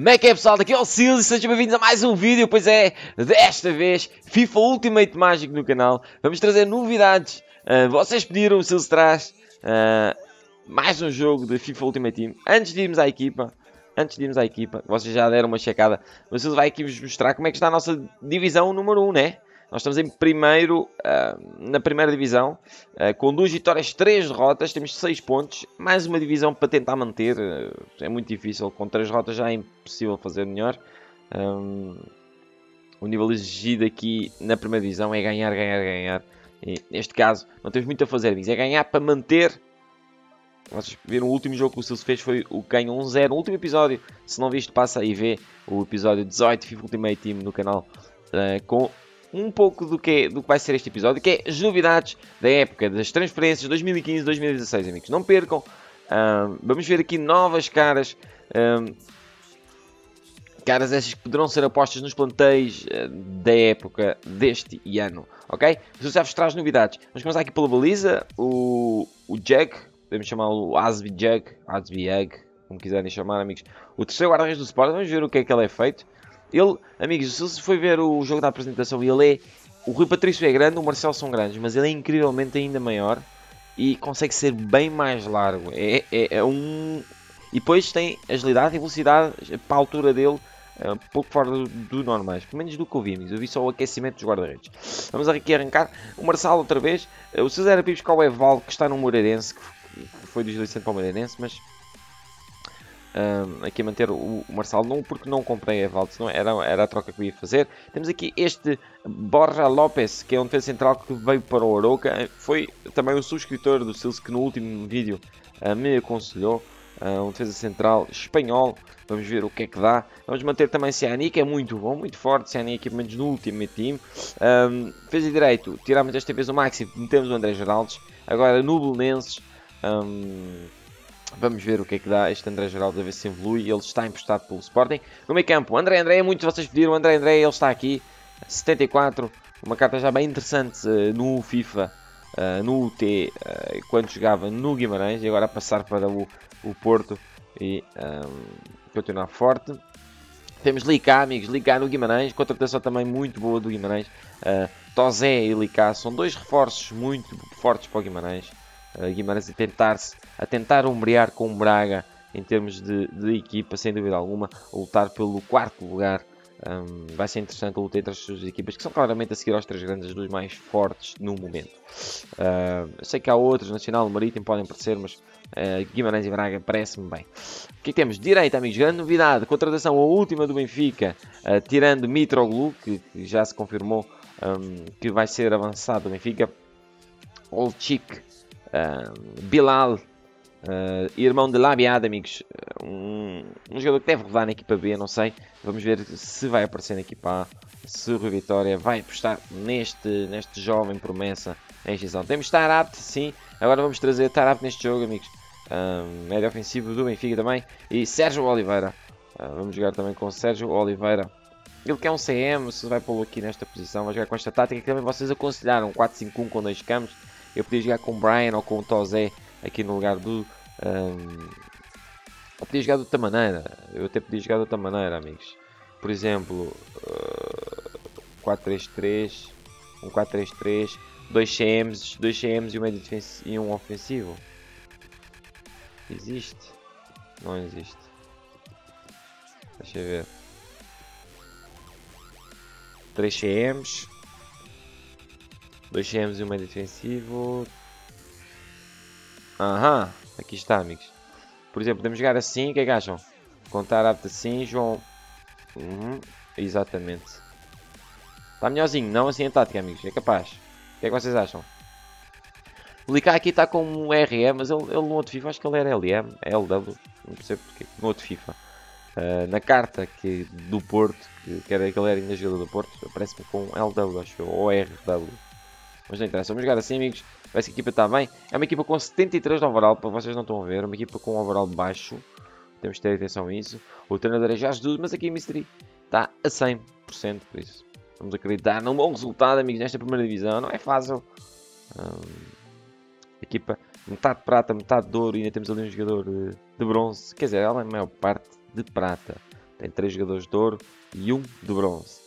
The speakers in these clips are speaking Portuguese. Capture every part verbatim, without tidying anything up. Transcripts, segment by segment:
Como é que é, pessoal? Daqui é o Silvio e sejam bem-vindos a mais um vídeo. Pois é, desta vez FIFA Ultimate Mágico no canal. Vamos trazer novidades. Uh, vocês pediram, o Silvio traz uh, mais um jogo de FIFA Ultimate Team. Antes de irmos à equipa, antes de irmos à equipa, vocês já deram uma checada. O Silvio vai aqui vos mostrar como é que está a nossa divisão número um, né? Nós estamos em primeiro, uh, na primeira divisão, uh, com duas vitórias, três derrotas, temos seis pontos, mais uma divisão para tentar manter, uh, é muito difícil, com três derrotas já é impossível fazer melhor. Um, o nível exigido aqui na primeira divisão é ganhar, ganhar, ganhar, e neste caso não temos muito a fazer, é ganhar para manter. Vocês viram o último jogo que o Silvio fez foi o ganho um zero, no último episódio. Se não viste, passa aí e vê o episódio dezoito, FIFA Ultimate Team no canal, uh, com um pouco do que, é, do que vai ser este episódio, que é as novidades da época, das transferências dois mil e quinze, dois mil e dezasseis, amigos. Não percam. Um, vamos ver aqui novas caras. Um, caras essas que poderão ser apostas nos plantéis uh, da época deste ano. Ok? Mas já vos traz novidades. Vamos começar aqui pela baliza. O, o Jack, podemos chamá-lo Asby Jack, Asby Egg, como quiserem chamar, amigos. O terceiro guarda-redes do Sporting. Vamos ver o que é que ele é feito. Ele, amigos, se você foi ver o jogo da apresentação, ele é... O Rui Patrício é grande, o Marcelo são grandes, mas ele é incrivelmente ainda maior e consegue ser bem mais largo. É, é, é um... E depois tem agilidade e velocidade, para a altura dele, é um pouco fora do, do normais. Pelo menos do que eu vi, amigos. Eu vi só o aquecimento dos guarda-redes. Vamos aqui arrancar. O Marçal outra vez. O César Pibes Caueval, que está no Moreirense, que foi deslizante para o Moreirense, mas... Um, aqui a manter o, o Marçal, não porque não comprei a Valde, senão era, era a troca que eu ia fazer. Temos aqui este Borja Lopes, que é um defesa central que veio para o Arouca. Foi também um subscritor do Silvio que no último vídeo uh, me aconselhou. Uh, um defesa central espanhol. Vamos ver o que é que dá. Vamos manter também Ciani, que é muito bom, muito forte. Ciani aqui, pelo menos no último time. Um, defesa de direito, tirámos desta vez o Maxi, metemos o André Geraldes. Agora no Belenenses. Um, Vamos ver o que é que dá este André Geraldo, a ver se evolui. Ele está emprestado pelo Sporting. No meio campo, André André, muitos de vocês pediram. André André, ele está aqui. setenta e quatro, uma carta já bem interessante uh, no FIFA, uh, no U T, uh, quando jogava no Guimarães. E agora a passar para o, o Porto e um, continuar forte. Temos Licá, amigos. Licá no Guimarães. Contratação também muito boa do Guimarães. Uh, Tozé e Licá são dois reforços muito fortes para o Guimarães. Uh, Guimarães a tentar-se, a tentar ombrear com o Braga em termos de, de equipa, sem dúvida alguma, a lutar pelo quarto lugar. Um, vai ser interessante a luta entre as suas equipas, que são claramente a seguir aos três grandes, as duas mais fortes no momento. Uh, eu sei que há outros, Nacional e Marítimo podem aparecer, mas uh, Guimarães e Braga parece-me bem. O que temos? Direito, amigos, grande novidade, contratação a última do Benfica, uh, tirando Mitroglou, que, que já se confirmou um, que vai ser avançado do Benfica. Old Chick. Uh, Bilal, uh, irmão de Labiada, amigos, um, um jogador que deve rodar na equipa B, não sei, vamos ver se vai aparecer na equipa A, se o Rui Vitória vai apostar neste, neste jovem promessa em extinção. Temos Taarabt, sim, agora vamos trazer Taarabt neste jogo, amigos, um, médio ofensivo do Benfica também, e Sérgio Oliveira, uh, vamos jogar também com Sérgio Oliveira. Ele quer um C M, se vai pô-lo aqui nesta posição, vai jogar com esta tática que também vocês aconselharam, quatro cinco um com dois campos. Eu podia jogar com o Brian ou com o Tozé aqui no lugar do... Um, eu podia jogar de outra maneira. Eu até podia jogar de outra maneira, amigos. Por exemplo... Uh, quatro três três... Um quatro três três... Dois C Ms... Dois C Ms e um médio e um ofensivo. Existe? Não existe. Deixa eu ver... Três C Ms... Dois C Ms e um meio defensivo. Aham, aqui está, amigos. Por exemplo, podemos jogar assim, o que é que acham? Contar apto assim, João... Uhum, exatamente. Está melhorzinho, não assim a tática, amigos, é capaz. O que é que vocês acham? O Licá aqui está com um R M, mas ele, ele no outro FIFA, acho que ele era L M, L W, não percebo porquê, no outro FIFA. Uh, na carta que, do Porto, que, que era que ele era ainda jogador do Porto, aparece-me com L W, acho eu, ou R W. Mas não interessa, vamos jogar assim, amigos. Parece que a equipa está bem. É uma equipa com setenta e três de overall, para vocês não estão a ver. É uma equipa com um overall baixo. Temos de ter atenção a isso. O treinador é já Jesus, mas aqui a Mystery está a cem por cento. Por isso, vamos acreditar num bom resultado, amigos, nesta primeira divisão. Não é fácil. Hum, equipa metade de prata, metade de ouro. E ainda temos ali um jogador de, de bronze. Quer dizer, ela é a maior parte de prata. Tem três jogadores de ouro e um de bronze.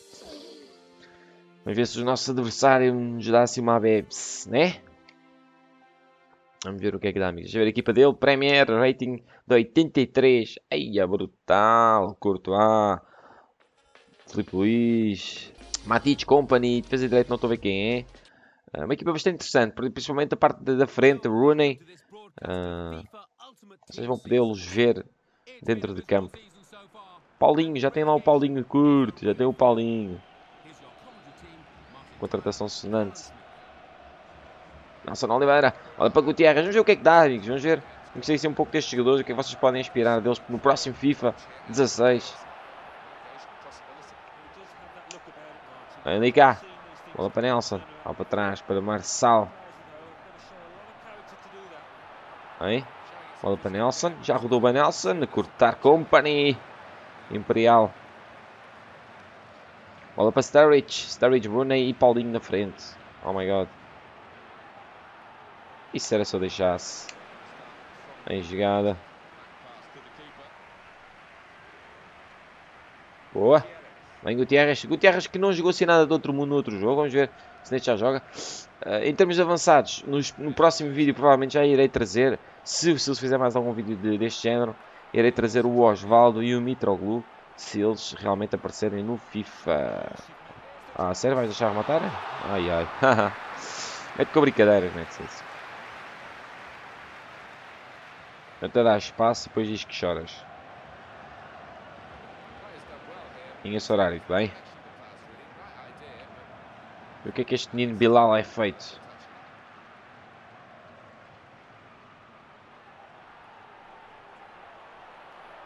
Vamos ver se o nosso adversário nos dá assim uma bebs, né? Vamos ver o que é que dá, amigos. Deixa eu ver a equipa dele. Premier, rating de oitenta e três. Ai, é brutal. Courtois. Filipe Luiz. Matic Company. Defesa de direito, não estou a ver quem é. É uma equipa bastante interessante, principalmente a parte da frente, Rooney. Uh, vocês vão podê-los ver dentro de campo. Paulinho, já tem lá o Paulinho curto, já tem o Paulinho. Contratação sonante. Nelson Oliveira, olha para Gutiérrez, vamos ver o que é que dá, amigos, vamos ver. Comecei assim um pouco destes jogadores, o que é que vocês podem inspirar deles no próximo FIFA dezasseis. Vem, Licá. Bola para Nelson, lá para trás, para Marçal. Aí, bola para Nelson, já rodou para Nelson, a cortar Company, Imperial. Bola para Sturridge, Sturridge, Rooney e Paulinho na frente. Oh my god. Isso era só deixasse. Em jogada. Boa. Bem, Gutiérrez. Gutiérrez que não jogou assim nada de outro mundo no outro jogo. Vamos ver se neste já joga. Uh, em termos avançados, nos, no próximo vídeo provavelmente já irei trazer, se, se fizer mais algum vídeo de, deste género, irei trazer o Osvaldo e o Mitroglou, se eles realmente aparecerem no FIFA. Ah, sério? Vais deixar rematar? Ai, ai. Mete com brincadeiras, mete isso. Até dá espaço e depois diz que choras. Em esse horário, tudo bem? E o que é que este menino Bilal é feito?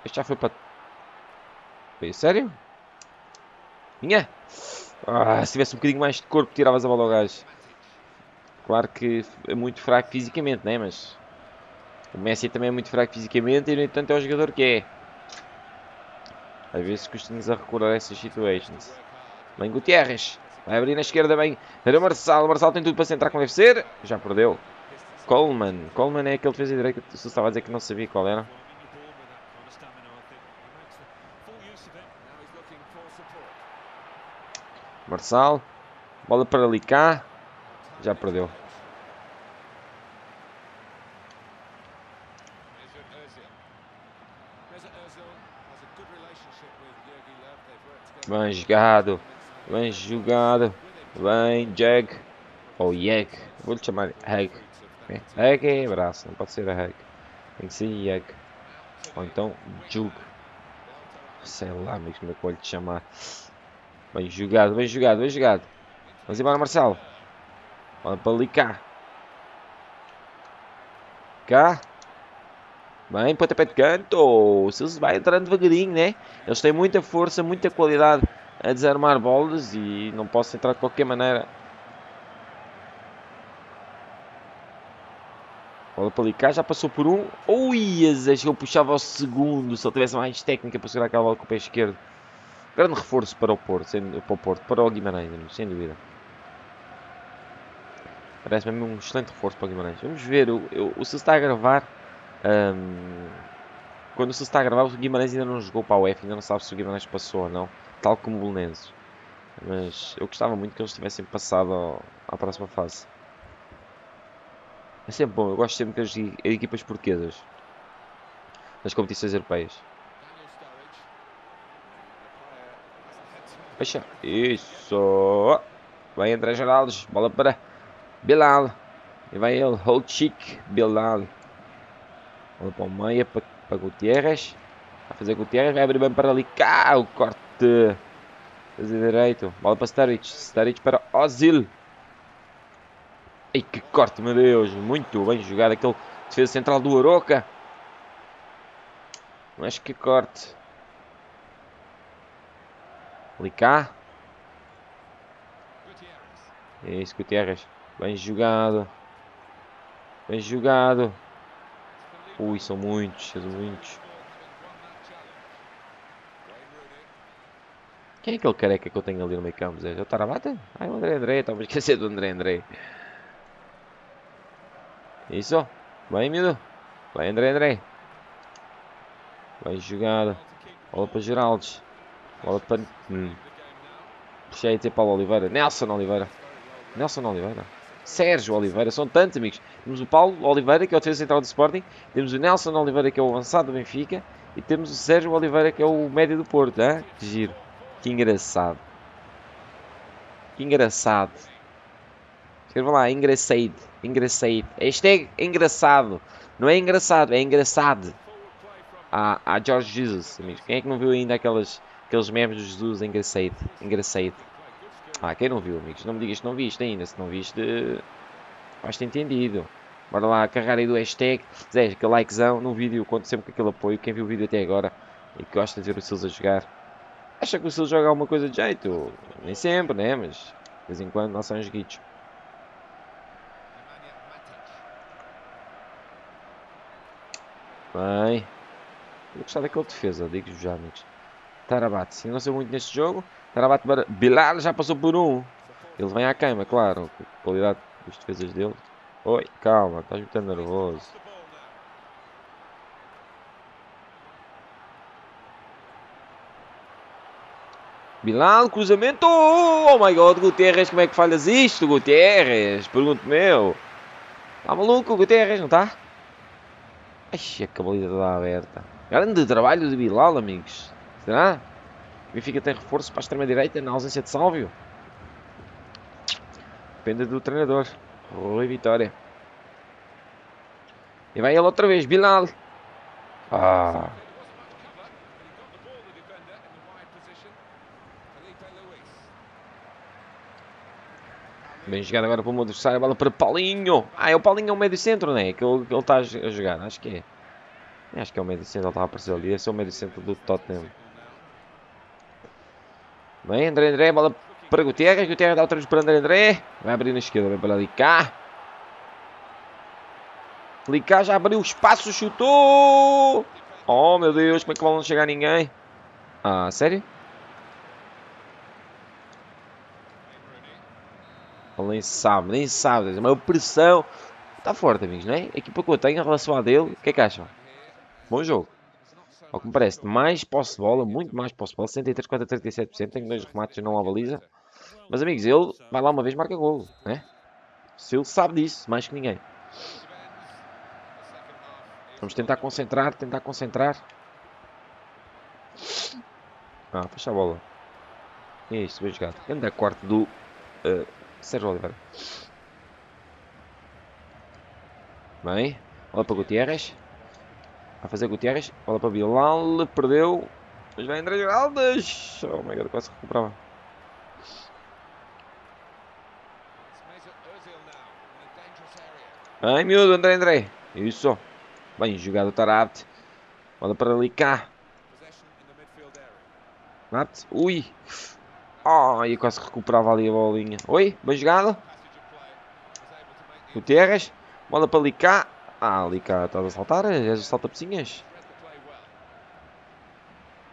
Este já foi para... Foi sério? Minha? Ah, se tivesse um bocadinho mais de corpo, tiravas a bola ao gajo. Claro que é muito fraco fisicamente, né? Mas... O Messi também é muito fraco fisicamente e, no entanto, é o jogador que é. Às vezes custa-nos a recordar essas situações. Bem, Gutiérrez. Vai abrir na esquerda, bem. Era o Marçal. O Marçal tem tudo para centrar como deve ser. Já perdeu. Coleman. Coleman é aquele defesa direito que eu estava a dizer que não sabia qual era. Marçal. Bola para Licá. Já perdeu. Bem jogado, bem jogado, bem Jag, ou Jag, vou-lhe chamar Jag, Jag é braço, não pode ser a Jag, tem que ser Jag, ou então Jug, sei lá mesmo como é que vou-lhe chamar, bem jogado, bem jogado, bem jogado, vamos embora Marcelo, olha para ali cá, cá, bem, pontapé de canto, se eles vai entrando devagarinho, né? Eles têm muita força, muita qualidade a desarmar bolas e não posso entrar de qualquer maneira. Bola para ali cá, já passou por um. Ui, acho que eu puxava ao segundo, se ele tivesse mais técnica para segurar aquela bola com o pé esquerdo. Grande reforço para o Porto, sem, para o Porto, para o Guimarães, sem dúvida. Parece mesmo um excelente reforço para o Guimarães. Vamos ver, eu, eu, o se está a gravar. Um, quando se está a gravar, o Guimarães ainda não jogou para a UEFA, ainda não sabe se o Guimarães passou ou não, tal como o Belenenses. Mas eu gostava muito que eles tivessem passado ao, à próxima fase. É sempre bom, eu gosto sempre das equipas portuguesas nas competições europeias. Fecha, isso. Vai André Geraldes, bola para Bilal. E vai ele, hold chic, Bilal. Olha para o meia, para, para Gutiérrez. Vai fazer Gutiérrez, vai abrir bem para ali. Cá, o corte. Fazer direito. Bola para Sturridge. Sturridge para Ozil. Ai, que corte, meu Deus. Muito bem jogado. Aquele defesa central do Arouca. Mas que corte. Ali cá. É isso, Gutiérrez. Bem jogado. Bem jogado. Ui, são muitos, são muitos. Quem é aquele careca que eu tenho ali no meio campo? É o Taarabt? Ah, é o André André, estava a esquecer do André André. Isso, bem, miúdo. Vai, André André. Bem jogado. Bola para Geraldes. Bola para... Hum. Puxei a ter Paulo Oliveira. Nelson Oliveira. Nelson Oliveira. Sérgio Oliveira. São tantos, amigos. Temos o Paulo Oliveira, que é o defesa central do Sporting. Temos o Nelson Oliveira, que é o avançado do Benfica. E temos o Sérgio Oliveira, que é o médio do Porto. Hein? Que giro. Que engraçado. Que engraçado. Escreva lá. Engraçado. Engraçado. Hashtag engraçado. Não é engraçado. É engraçado. Ah, ah, George Jesus, amigos. Quem é que não viu ainda aquelas... Aqueles memes de Jesus, engraçado, engraçado. Ah, quem não viu, amigos? Não me digas que não viste ainda. Se não viste, faz-te entendido. Bora lá, carregar aí do hashtag. Zé, aquele likezão no vídeo. Conto sempre com aquele apoio. Quem viu o vídeo até agora e que gosta de ver o Silvio a jogar. Acha que o Silvio joga alguma coisa de jeito? Nem sempre, né? Mas de vez em quando nós somos guitos. Bem. Eu gostava daquela defesa, digo-vos já, amigos. Taarabt, não sei muito neste jogo. Taarabt para Bilar, já passou por um. Ele vem à queima, claro. A qualidade das defesas dele. Oi, calma, estás muito nervoso. Bilar, cruzamento. Oh my god, Gutiérrez, como é que falhas isto, Gutiérrez? Pergunto meu. Está maluco, Gutiérrez, não está? Ai, a cabalidade está aberta. Grande trabalho de Bilal, amigos. Será? O Benfica tem reforço para a extrema-direita na ausência de Silvio? Depende do treinador. Rui Vitória. E vai ele outra vez. Bilal. Ah. Bem jogado agora para o adversário. A bola para Paulinho. Ah, é o Paulinho, é o médio centro, não é? Que ele está a jogar. Acho que é. Acho que é o médio centro. Ele está a aparecer ali. Esse é o médio centro do Tottenham. Bem, André André, bola para Gutiérrez, Gutiérrez dá outra vez para André André, vai abrir na esquerda, vai para Licá. Licá já abriu o espaço, chutou! Oh meu Deus, como é que vão não chegar ninguém? Ah, sério? Ele nem sabe, nem sabe, mas a pressão está forte, amigos, não é? A equipa que eu tenho em relação à dele, o que é que acham? Bom jogo. Ao que me parece, mais posse de bola, muito mais posse de bola, cento e três contra trinta e sete por cento, tem dois remates e não há baliza. Mas amigos, ele vai lá uma vez, marca golo, né? Se ele sabe disso, mais que ninguém. Vamos tentar concentrar, tentar concentrar. Ah, fecha a bola. Isto, bem jogado. Grande corte do uh, Sérgio Oliveira. Bem, olha para Gutiérrez. A fazer Gutiérrez, bola para Bilal, perdeu, mas vai André Geraldes. Oh my god, quase recuperava. Ai miúdo, André André, isso, bem jogado o Taarabt, bola para ali cá, ui, ai oh, quase recuperava ali a bolinha, oi, bem jogado, Gutiérrez, bola para ali cá. Ah, ali cá, estás a saltar? És o salta-pecinhas?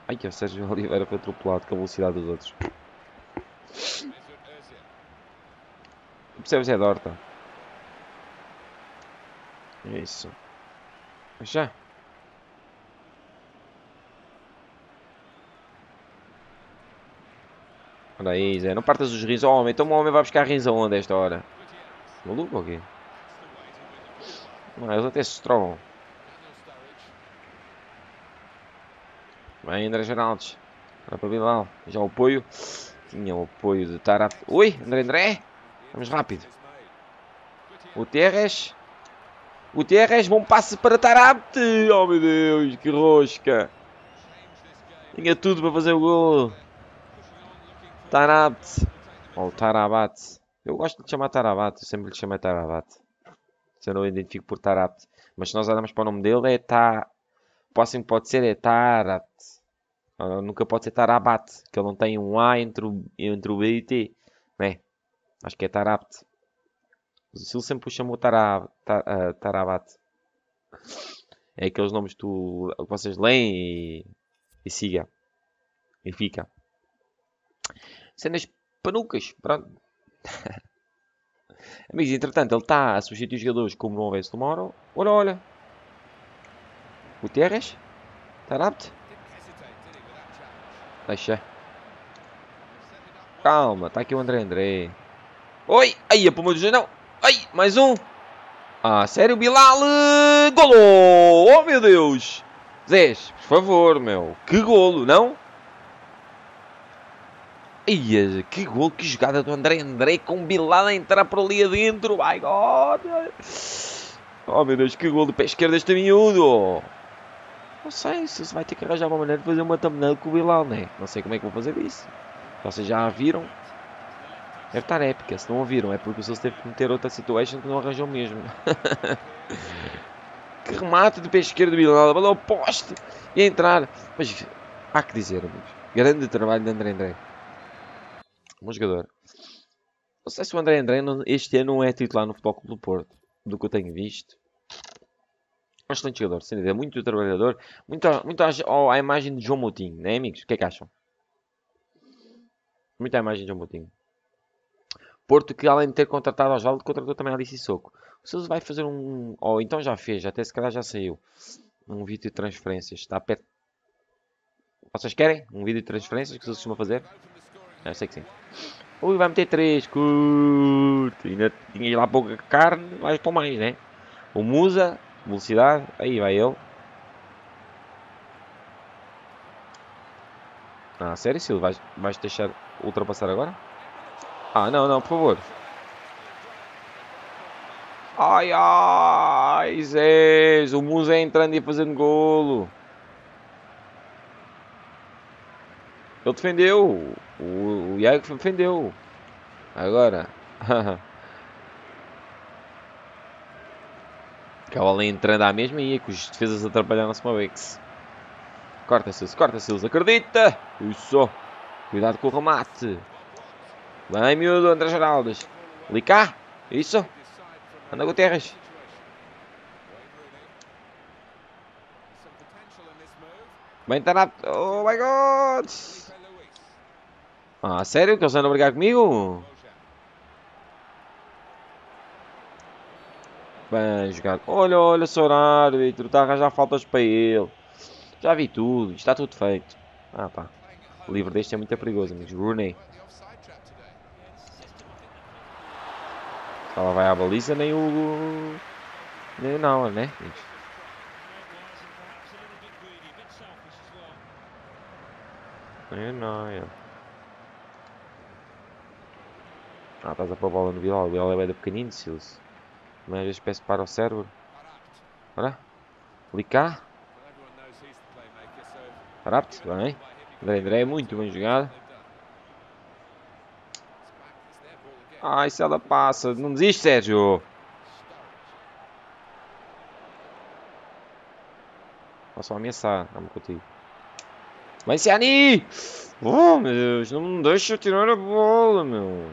Ai, que o Sérgio Oliveira foi atropelado com a velocidade dos outros. Não percebes, é Dorta. Isso. Já. Olha aí, Zé. Não partas os rins ao homem. Então o homem vai buscar rins aonde a esta hora? Maluco ou quê? Mano, eles até se trovam. Bem, André Geraldes. Para o Bilal. Já o apoio. Tinha o apoio de Taarabt. Ui, André André. Vamos rápido. Gutiérrez. Gutiérrez. Bom passe para Taarabt. Oh, meu Deus. Que rosca. Tinha tudo para fazer o gol. Taarabt. Ou oh, Taarabt. Eu gosto de chamar Taarabt. Eu sempre lhe chamei Taarabt. Se eu não identifico por Taarabt. Mas se nós olharmos para o nome dele, é Taarabt. O próximo pode ser é Taarabt. Nunca pode ser Taarabt. Que ele não tem um A entre o, entre o B e o T. Né? Acho que é Taarabt. O Silvio sempre o chamou Taarabt. Tar, uh, é aqueles nomes que, tu, que vocês leem e, e siga. E fica. Cenas panucas. Pronto. Amigos, entretanto, ele está a substituir os jogadores como não houvesse tomorrow. Olha, olha. Gutiérrez. Taarabt. Deixa. Calma, tá aqui o André André. Oi! Aí, é pro meu não. Ai, mais um. Ah, sério, Bilal. Golou! Oh, meu Deus. Zés, por favor, meu. Que golo, não? Ia, que gol, que jogada do André André com o Bilal a entrar por ali adentro. Ai, God. Oh, meu Deus, que gol do pé esquerdo deste miúdo. Não sei se vai ter que arranjar uma maneira de fazer uma thumbnail com o Bilal, né? Não sei como é que vou fazer isso. Vocês já a viram? Deve estar épica. Se não a viram, é porque o Sousa teve que meter outra situation que não arranjou mesmo. Que remate de pé esquerdo do Bilal. A bola ao poste e a entrar. Mas há que dizer, amigos. Grande trabalho de André André. Bom jogador. Não sei se o André André este ano não é titular no Futebol Clube do Porto. Do que eu tenho visto. Um excelente jogador, sem dúvida. Muito trabalhador. Muito, muito à, à imagem de João Moutinho, né, amigos? O que é que acham? Muita imagem de João Moutinho. Porto, que além de ter contratado a Osvaldo, contratou também a Alice Soco. O Sousa vai fazer um... Ou oh, então já fez, até se calhar já saiu. Um vídeo de transferências. Está perto. Vocês querem? Um vídeo de transferências que o Sousa costuma fazer? Não, eu sei que sim. Ui, vai meter três. Curto. Ainda tinha lá pouca carne. Vai para mais, né? O Musa. Velocidade. Aí vai ele. Ah, sério, Silvio? Vais, vais deixar ultrapassar agora? Ah, não, não, por favor. Ai, ai, Zés. O Musa entrando e fazendo golo. Ele defendeu. O, o Iago defendeu. Agora. Acabou ali entrando à mesma e que os defesas atrapalharam-se uma vez. Corta, Silvio, corta, Silvio, acredita! Isso! Cuidado com o remate. Vai, miúdo, André Geraldes. Licá! Isso! Anda, Gutiérrez. Bem, Taarabt. Oh, my God! Ah, sério? Que eles andam a brigar comigo? Bem jogado. Olha, olha só o árbitro. Está a arranjar faltas para ele. Já vi tudo. Está tudo feito. Ah, pá. O livro deste é muito perigoso, amigos. Rooney. Ela vai à baliza, nem o... Nem não, né? Nem não, é. Ah, estás a pôr a bola no Bilal. O Bilal é bem da pequenino, Silvio. Mas às vezes peço para o cérebro. Ora. Licá. Taarabt. Bem. André André, muito bem jogado. Ai, se ela passa. Não desiste, Sérgio. Posso ameaçar. Vamos contigo. Vai, Ciani. Oh, meu Deus. Não me deixa tirar a bola, meu.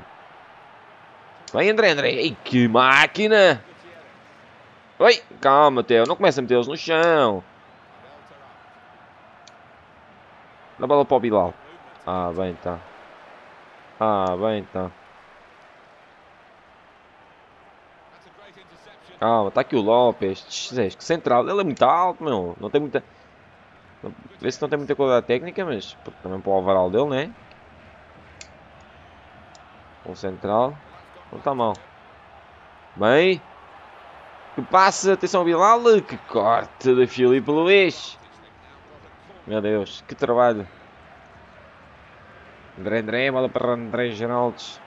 Vai, André André. Ei, que máquina. Oi. Calma, Theo. Não começa a meter eles no chão. Dá bola para o Bilal. Ah, bem, tá. Ah, bem, tá. Calma, está aqui o Lopes. Que central. Ele é muito alto, meu. Não tem muita... Vê se não tem muita qualidade técnica, mas... Também para o alvaral dele, né? O central. Não está mal. Bem. Que passa. Atenção ao Bilal. Que corte de Filipe Luiz. Meu Deus. Que trabalho. André André. Bola para André Geraldes.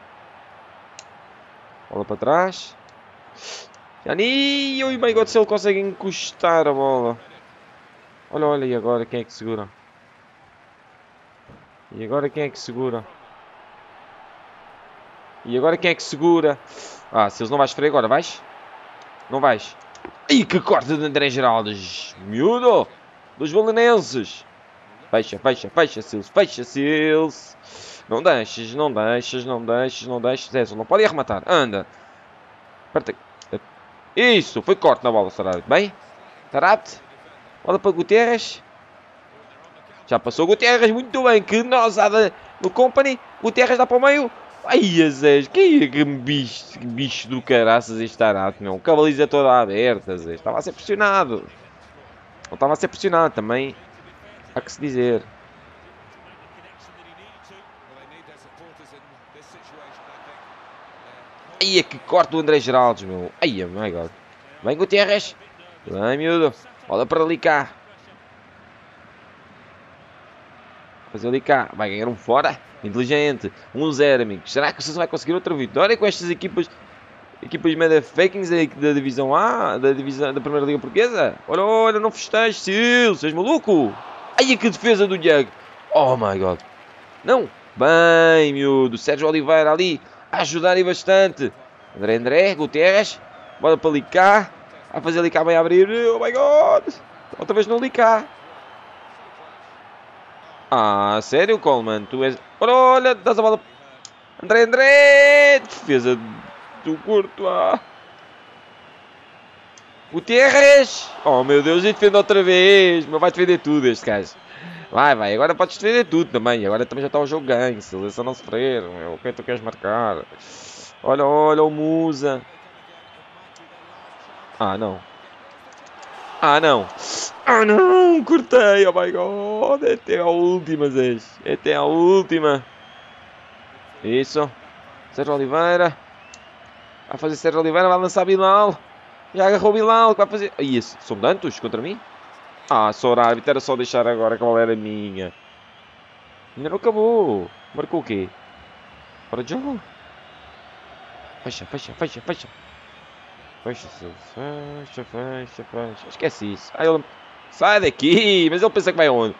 Bola para trás. Jani, oi, my God, se ele consegue encostar a bola. Olha, olha, e agora quem é que segura? E agora quem é que segura? E agora quem é que segura? Ah, se eles não vais frear agora, vais? Não vais. Ih, que corte de André Geraldes. Miúdo, dos Belenenses. Fecha, fecha, fecha, Silvio, fecha, Silvio. Não deixes, não deixes, não deixes, não deixes. É, não pode arrematar, anda. Aperta. Isso, foi corte na bola, Taarabt. Bem, Taarabt. Olha para Gutiérrez. Já passou Gutiérrez, muito bem. Que nosada no company. Gutiérrez dá para o meio. Ai, Azés. Que bicho, bicho do caraças este Taarabt, meu. Com a baliza toda aberta, Azés. Estava a ser pressionado. Não estava a ser pressionado também. Há que se dizer. Ai, que corte do André Geraldes, meu. Ai, my God. Vem, Gutiérrez. Vem, miúdo. Olha para Licá. Fazer Licá. Vai ganhar um fora. Inteligente. um zero, amigos. Será que o Sousa vai conseguir outra vitória com estas equipas... Equipas meio da fakings da divisão A, da divisão da primeira liga portuguesa? Olha, olha, não festejes, Sil, seis maluco. Ai, que defesa do Diego. Oh, my God. Não. Bem, miúdo. Sérgio Oliveira ali a ajudar e bastante. André André, Gutiérrez. Bora para Licá. A fazer Licá, bem a abrir. Oh, my God. Outra vez não Licá. Ah, sério, Coleman. Tu és... Olha, olha, dás a bola. André André. Defesa... do curto, ah. Gutiérrez. Oh, meu Deus, e defende outra vez. Mas vai defender tudo este gajo. Vai, vai, agora podes defender tudo também. Agora também já está o jogo ganho. Seleção não sofrer. O que é que tu queres marcar? Olha, olha o Musa. Ah, não. Ah, não. Ah, não. Cortei. Oh, my God. Até a última, Zé. Até a última. Isso. Sérgio Oliveira. Vai fazer Sérgio Oliveira, vai lançar Bilal. Já agarrou Bilal, que vai fazer... Isso, são tantos contra mim? Ah, só o árbitro, era só deixar agora que a bola era minha. Ainda não acabou. Marcou o quê? Fora de jogo. Fecha, fecha, fecha, fecha. Fecha, fecha, fecha, fecha. Esquece isso. Ah, ele... Sai daqui, mas ele pensa que vai aonde?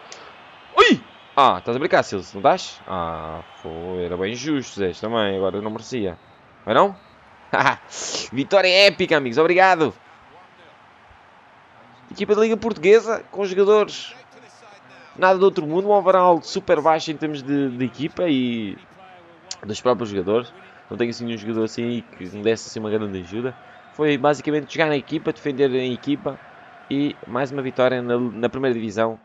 Ui! Ah, estás a brincar, Silvio, não estás? Ah, foi, era bem justo, Zé, também, agora não merecia. Vai não? Vitória épica, amigos. Obrigado. Equipa da Liga Portuguesa, com jogadores nada do outro mundo. Um overall super baixo em termos de, de equipa e dos próprios jogadores. Não tenho assim nenhum jogador assim que me desse assim, uma grande ajuda. Foi basicamente jogar na equipa, defender em equipa. E mais uma vitória na, na primeira divisão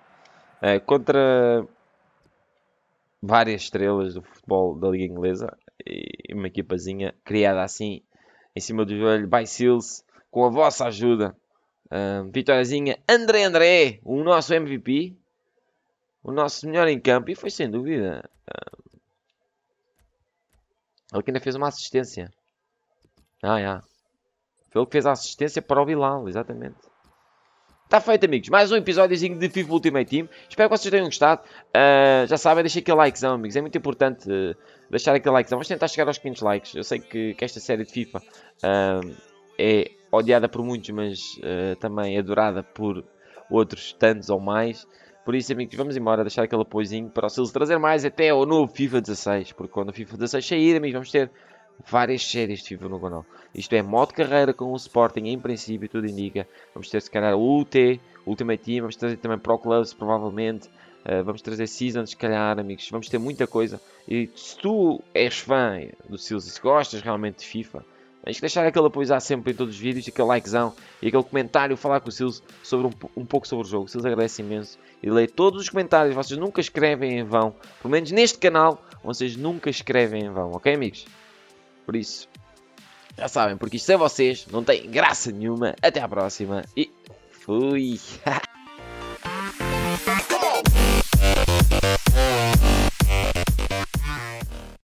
eh, contra várias estrelas do futebol da Liga Inglesa. E uma equipazinha criada assim em cima do joelho, by Seals, com a vossa ajuda. Um, vitóriazinha, André André, o nosso M V P, o nosso melhor em campo, e foi sem dúvida. Um, ele que ainda fez uma assistência. Ah, yeah. Foi ele que fez a assistência para o Bilal, exatamente. Está feito, amigos. Mais um episódiozinho de FIFA Ultimate Team. Espero que vocês tenham gostado. Uh, já sabem, deixem aquele likezão, amigos. É muito importante uh, deixar aquele likezão. Vamos tentar chegar aos quinhentos likes. Eu sei que, que esta série de FIFA uh, é odiada por muitos, mas uh, também é adorada por outros tantos ou mais. Por isso, amigos, vamos embora. Deixar aquele apoiozinho para o Silvio trazer mais até ao novo FIFA dezasseis. Porque quando o FIFA dezasseis sair, amigos, vamos ter... várias séries de FIFA no canal. Isto é modo carreira com o Sporting, em princípio, tudo indica. Vamos ter, se calhar, o U T, Ultimate Team. Vamos trazer também Pro Clubs, provavelmente. Uh, vamos trazer Seasons, se calhar, amigos. Vamos ter muita coisa. E se tu és fã do Silvio e se gostas realmente de FIFA, tens que deixar aquele apoio sempre em todos os vídeos, aquele likezão e aquele comentário, falar com o Silvio sobre um, um pouco sobre o jogo. O Silvio agradece imenso. E leio todos os comentários. Vocês nunca escrevem em vão. Pelo menos neste canal, vocês nunca escrevem em vão. Ok, amigos? Por isso, já sabem, porque isto sem vocês não tem graça nenhuma. Até à próxima e fui!